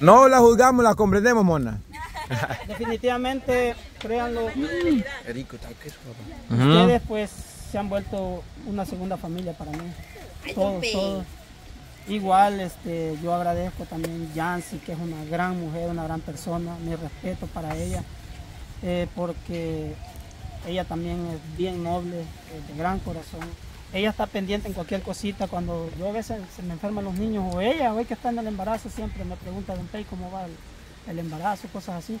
No la juzgamos, la comprendemos, mona. Definitivamente, créanlo, ustedes pues se han vuelto una segunda familia para mí. Todos, todos. Igual yo agradezco también a Yancy, que es una gran mujer, una gran persona, mi respeto para ella, porque ella también es bien noble, de gran corazón. Ella está pendiente en cualquier cosita. Cuando yo a veces se me enferman los niños o ella, hoy que está en el embarazo, siempre me pregunta, don Pei, ¿cómo va el embarazo? Cosas así.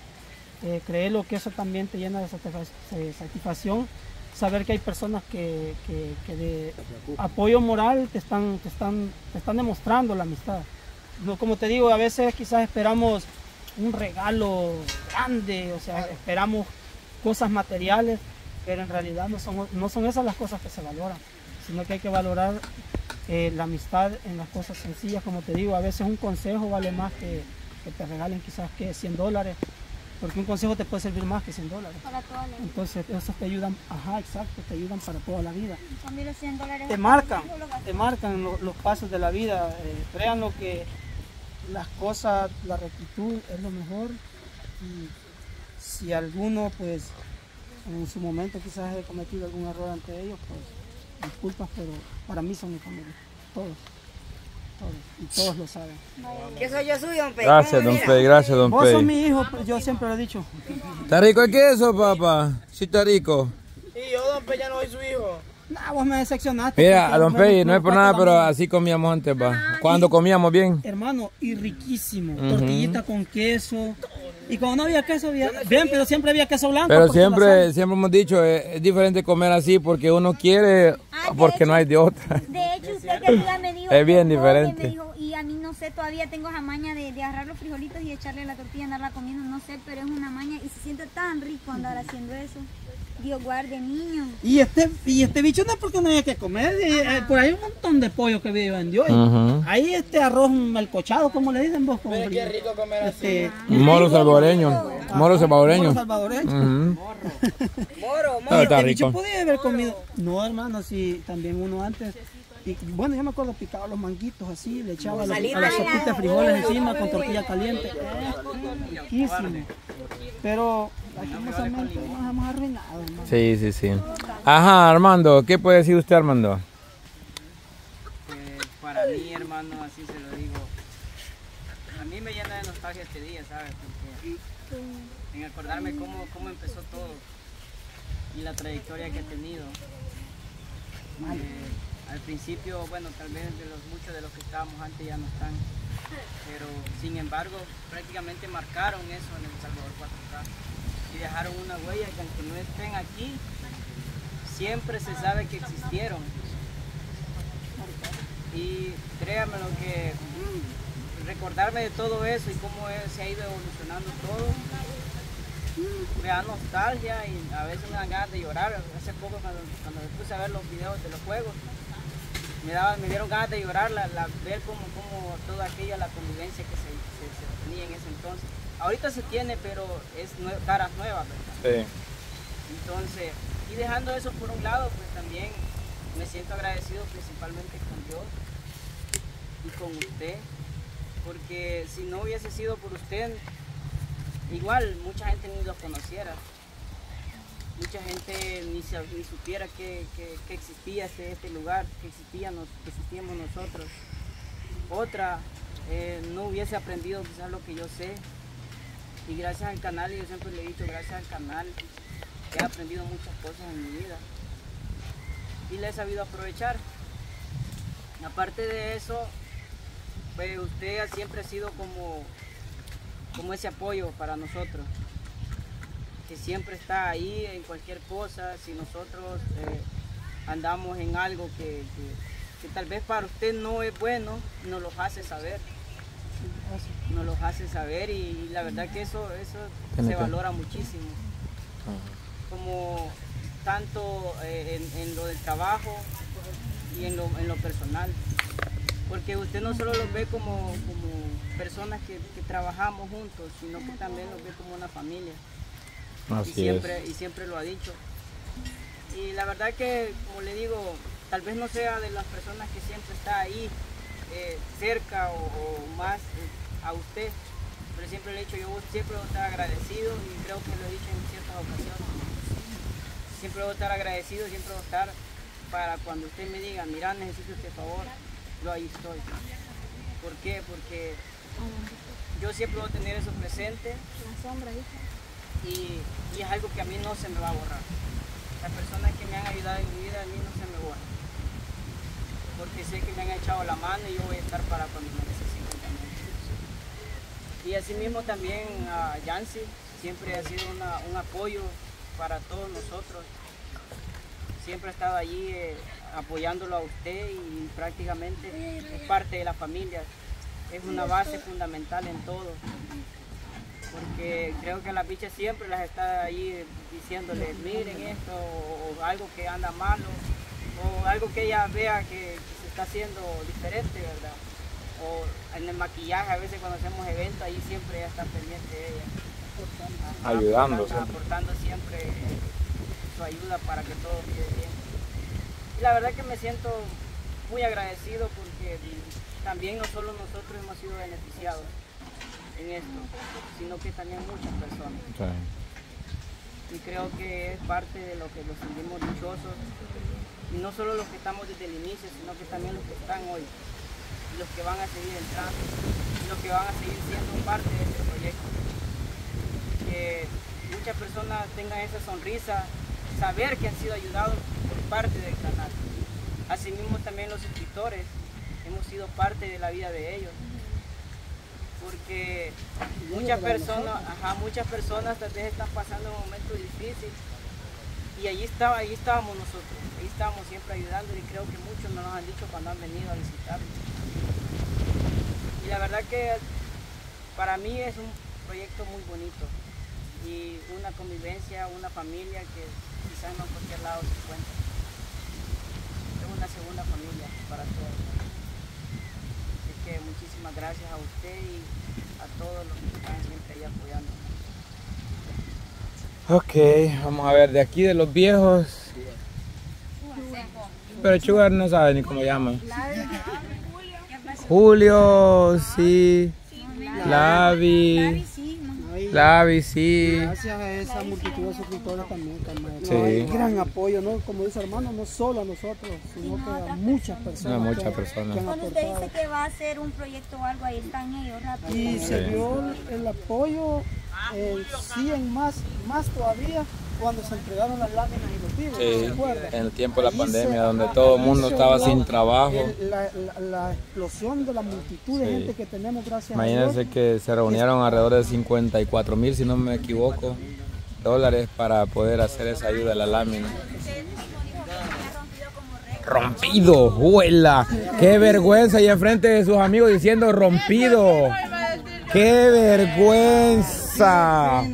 Créelo que eso también te llena de satisfacción. Saber que hay personas que de apoyo moral te están demostrando la amistad. Como te digo, a veces quizás esperamos un regalo grande, o sea, esperamos cosas materiales, pero en realidad no son esas las cosas que se valoran, sino que hay que valorar la amistad en las cosas sencillas. Como te digo, a veces un consejo vale más que te regalen quizás que $100. Porque un consejo te puede servir más que $100. Para toda la vida. Entonces, esos te ayudan, ajá, exacto, te ayudan para toda la vida. También los $100. Te marcan los pasos de la vida. Créanlo que las cosas, la rectitud es lo mejor. Y si alguno, pues, en su momento quizás he cometido algún error ante ellos, pues, disculpas, pero para mí son mi familia. Todos. Y todos lo saben. Que soy yo suyo, don Pei. Gracias, don Pei, gracias, don Pei. Vos sos mi hijo, yo siempre lo he dicho. ¿Está rico el queso, papá? Sí, está rico. Sí, yo, don Pei, ya no soy su hijo. Nah, vos me decepcionaste. Mira, don Pei, no es por nada, pero así comíamos antes, pa. Cuando comíamos bien. Hermano, y riquísimo. Tortillita con queso. Y cuando no había queso, había... Bien, pero siempre había queso blanco. Pero siempre hemos dicho, es diferente comer así porque uno quiere, porque no hay de otra. De hecho, usted que ayuda me dijo... Es bien diferente. Me dijo, y a mí no sé, todavía tengo esa maña de agarrar los frijolitos y echarle la tortilla, andarla comiendo, no sé, pero es una maña y se siente tan rico andar haciendo eso. Dios guarde, niño. Y este bicho no es porque no haya que comer. Por ahí hay un montón de pollo que viven yo. Ahí arroz melcochado, como le dicen vos. Pero qué rico comer así. Moro salvadoreño. Moro salvadoreño. Moro. Está rico. Yo podía haber comido. No, hermano, si también uno antes. Y, bueno, yo me acuerdo picaba los manguitos así, le echaba la sopita de frijoles encima con tortilla caliente. Riquísimo. Pero lastimosamente nos hemos arruinado, hermano. Sí, sí, sí. Ajá, Armando, ¿qué puede decir usted, Armando? Para mí, hermano, así se lo digo. A mí me llena de nostalgia este día, ¿sabes? Porque en acordarme cómo empezó todo y la trayectoria que ha tenido. Al principio, bueno, tal vez muchos de los que estábamos antes ya no están, pero sin embargo prácticamente marcaron eso en El Salvador 4K y dejaron una huella que aunque no estén aquí, siempre se sabe que existieron. Y créanme lo que recordarme de todo eso y cómo se ha ido evolucionando todo, me da nostalgia y a veces me dan ganas de llorar. Hace poco cuando me puse a ver los videos de los juegos, me dieron ganas de llorar, ver como toda aquella la convivencia que se tenía en ese entonces. Ahorita se tiene, pero es caras nuevas, ¿verdad? Sí. Entonces, y dejando eso por un lado, pues también me siento agradecido principalmente con Dios y con usted, porque si no hubiese sido por usted, igual mucha gente ni los conociera. Mucha gente ni supiera que existía este lugar, que existíamos nosotros. Otra, no hubiese aprendido quizás lo que yo sé. Y gracias al canal, yo siempre le he dicho, gracias al canal, he aprendido muchas cosas en mi vida. Y le he sabido aprovechar. Aparte de eso, pues usted siempre ha sido como ese apoyo para nosotros, que siempre está ahí en cualquier cosa. Si nosotros andamos en algo que tal vez para usted no es bueno, nos los hace saber. Nos los hace saber y la verdad que eso se valora muchísimo. Como tanto en lo del trabajo y en lo personal. Porque usted no solo los ve como personas que trabajamos juntos, sino que también los ve como una familia. Y siempre lo ha dicho. Y la verdad que, como le digo, tal vez no sea de las personas que siempre está ahí cerca o más a usted, pero siempre le he dicho, yo siempre voy a estar agradecido, y creo que lo he dicho en ciertas ocasiones, siempre voy a estar agradecido, siempre voy a estar para cuando usted me diga, mira, necesito este favor, yo ahí estoy. ¿Por qué? Porque yo siempre voy a tener eso presente, y es algo que a mí no se me va a borrar. Las personas que me han ayudado en mi vida, a mí no se me borran, porque sé que me han echado la mano y yo voy a estar para cuando me necesito también. Y asimismo también a Yancy, siempre ha sido un apoyo para todos nosotros. Siempre ha estado allí apoyándolo a usted, y prácticamente es parte de la familia. Es una base fundamental en todo, porque creo que las bichas siempre las está ahí diciéndoles, miren esto, o algo que anda malo, o algo que ella vea que se está haciendo diferente, ¿verdad? O en el maquillaje, a veces cuando hacemos eventos, ahí siempre ella está pendiente de ella. Ayudando siempre. Aportando siempre su ayuda para que todo quede bien. Y la verdad que me siento muy agradecido, porque también no solo nosotros hemos sido beneficiados en esto, sino que también muchas personas. Sí. Y creo que es parte de lo que nos sentimos dichosos, y no solo los que estamos desde el inicio, sino que también los que están hoy, y los que van a seguir entrando, y los que van a seguir siendo parte de este proyecto. Que muchas personas tengan esa sonrisa, saber que han sido ayudados por parte del canal. Asimismo también los suscriptores, hemos sido parte de la vida de ellos, porque muchas personas tal vez están pasando un momento difícil, y ahí estábamos nosotros, ahí estábamos siempre ayudando, y creo que muchos nos han dicho cuando han venido a visitarnos. Y la verdad que para mí es un proyecto muy bonito, y una convivencia, una familia que quizás no en cualquier lado se encuentra. Es una segunda familia para todos. Muchísimas gracias a usted y a todos los que están siempre ahí apoyando. Ok, vamos a ver, de aquí de los viejos. Pero Chugar no sabe ni cómo llaman. Julio, sí. Lavi. Lavi, sí. Gracias a esa multitud de suscriptores también, sí. No, gran apoyo, ¿no? Como dice hermano, no solo a nosotros, sino que a muchas personas. No, muchas personas. Cuando usted dice que va a hacer un proyecto o algo, ahí están ellos rápido. Y sí, se dio el apoyo 100 más todavía cuando se entregaron las láminas y los libros, sí, en el tiempo de la pandemia, donde todo el mundo estaba sin trabajo. La explosión de la multitud de gente que tenemos, gracias a Dios. Imagínense que se reunieron alrededor de 54,000, si no me equivoco, dólares para poder hacer esa ayuda a la lámina. Rompido, huela. Qué vergüenza, y enfrente de sus amigos diciendo rompido. ¡Qué vergüenza!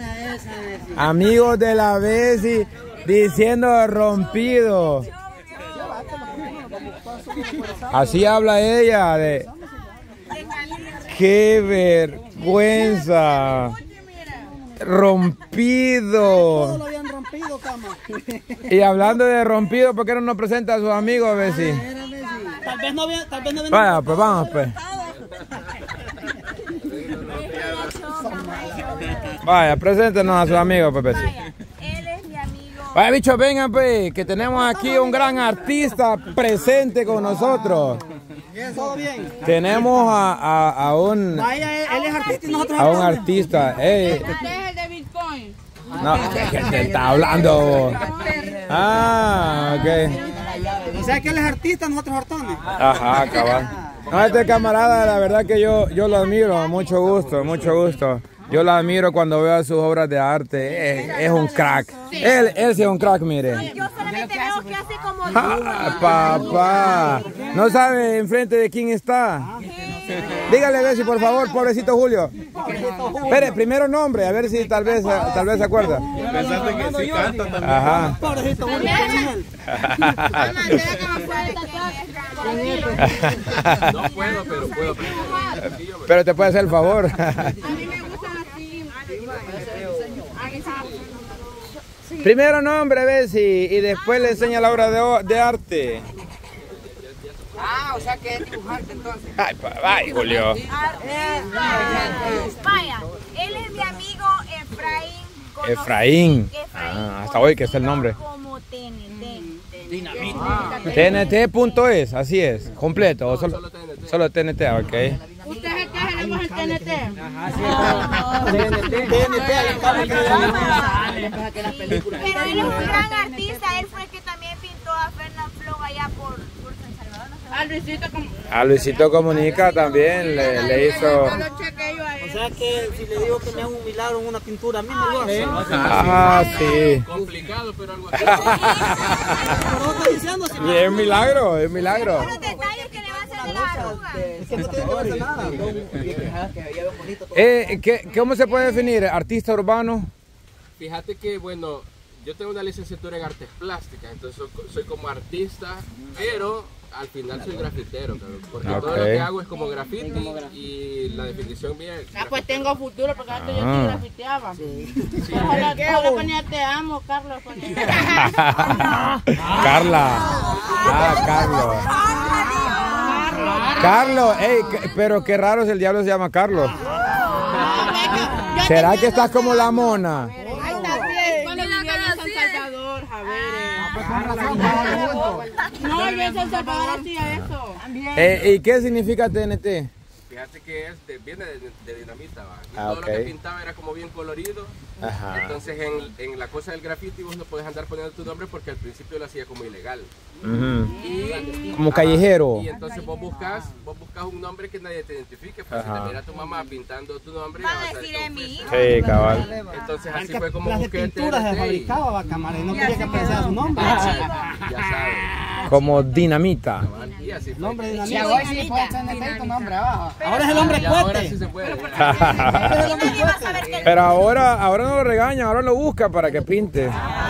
Amigos de la Bessy diciendo rompido. Así habla ella de... ¡Qué vergüenza! Rompido. Y hablando de rompido, ¿por qué no nos presenta a sus amigos, Bessy? Tal vez no vaya, pues vamos, pues. Vaya, preséntenos a sus amigos, Pepe. Vaya, él es mi amigo. Vaya, bichos, vengan, pues, que tenemos aquí un gran artista presente con nosotros. ¿Todo bien? Tenemos a un... Vaya, él es artista y nosotros... A un artista, ey. Es el de Bitcoin. No, ¿qué te está hablando? Ah, ok. O sea, que él es artista, nosotros hortones. Ajá, cabal. No, este camarada, la verdad que yo lo admiro, mucho gusto, mucho gusto. Yo la admiro cuando veo sus obras de arte, es un crack. Sí. Él sí es un crack, mire. Yo solamente veo que hace como... Ah, papá, ¿no sabe enfrente de quién está? Dígale, Bessy, por favor, pobrecito Julio. Espere, primero nombre, a ver si tal vez se acuerda. Pensaste que sí canta también. Ajá. Pobrecito Julio. No puedo, pero puedo aprender. Pero te puede hacer el favor. Primero nombre, Bessy, y después le enseña la obra de arte. Ah, o sea que es dibujante entonces. Ay, Julio. Vaya, Efraín. Hasta hoy que es el nombre. Como TNT. TNT.es, así es, completo. No, solo TNT. Solo TNT, ok. ¿Ustedes queremos el TNT? Ajá, sí. TNT. Pero él es un gran artista, él fue el que también pintó a Fernanfloo allá por San Salvador. A Luisito Comunica también le hizo... O sea que si le digo que me hago un milagro en una pintura, a mí me lo hace. Ah, sí. Complicado, pero algo así. Es un milagro, es un milagro. ¿Cómo se puede definir? ¿Artista urbano? Fíjate que, bueno, yo tengo una licenciatura en artes plásticas, entonces soy como artista, pero... Al final soy grafitero, porque todo lo que hago es como graffiti y la definición mía es... Ah, pues tengo futuro, porque antes yo te grafiteaba. Sí. Sí. Ojalá ponía te amo, Carlos. Carla. Ah, Carlos. Carlos, ey, pero qué raro es el diablo se llama Carlos. ¿Será que estás como la mona? No, yo en El Salvador hacía eso. ¿Y qué significa TNT? Fíjate que viene de dinamita, ¿va? Y todo lo que pintaba era como bien colorido. Ajá. Entonces en la cosa del graffiti vos no podés andar poniendo tu nombre porque al principio lo hacía como ilegal. Y, como callejero. Y entonces vos buscas un nombre que nadie te identifique, pues si te mira tu mamá pintando tu nombre. Va a decir de mí. Sí, cabal. Entonces así fue como busqué el TNT. Las pinturas se fabricaba, va, cámara, y no quería que pensara su nombre. Ya sabes. Como dinamita. El hombre dinamita. Ahora es el hombre fuerte. Pero ahora no lo regaña, ahora lo busca para que pinte.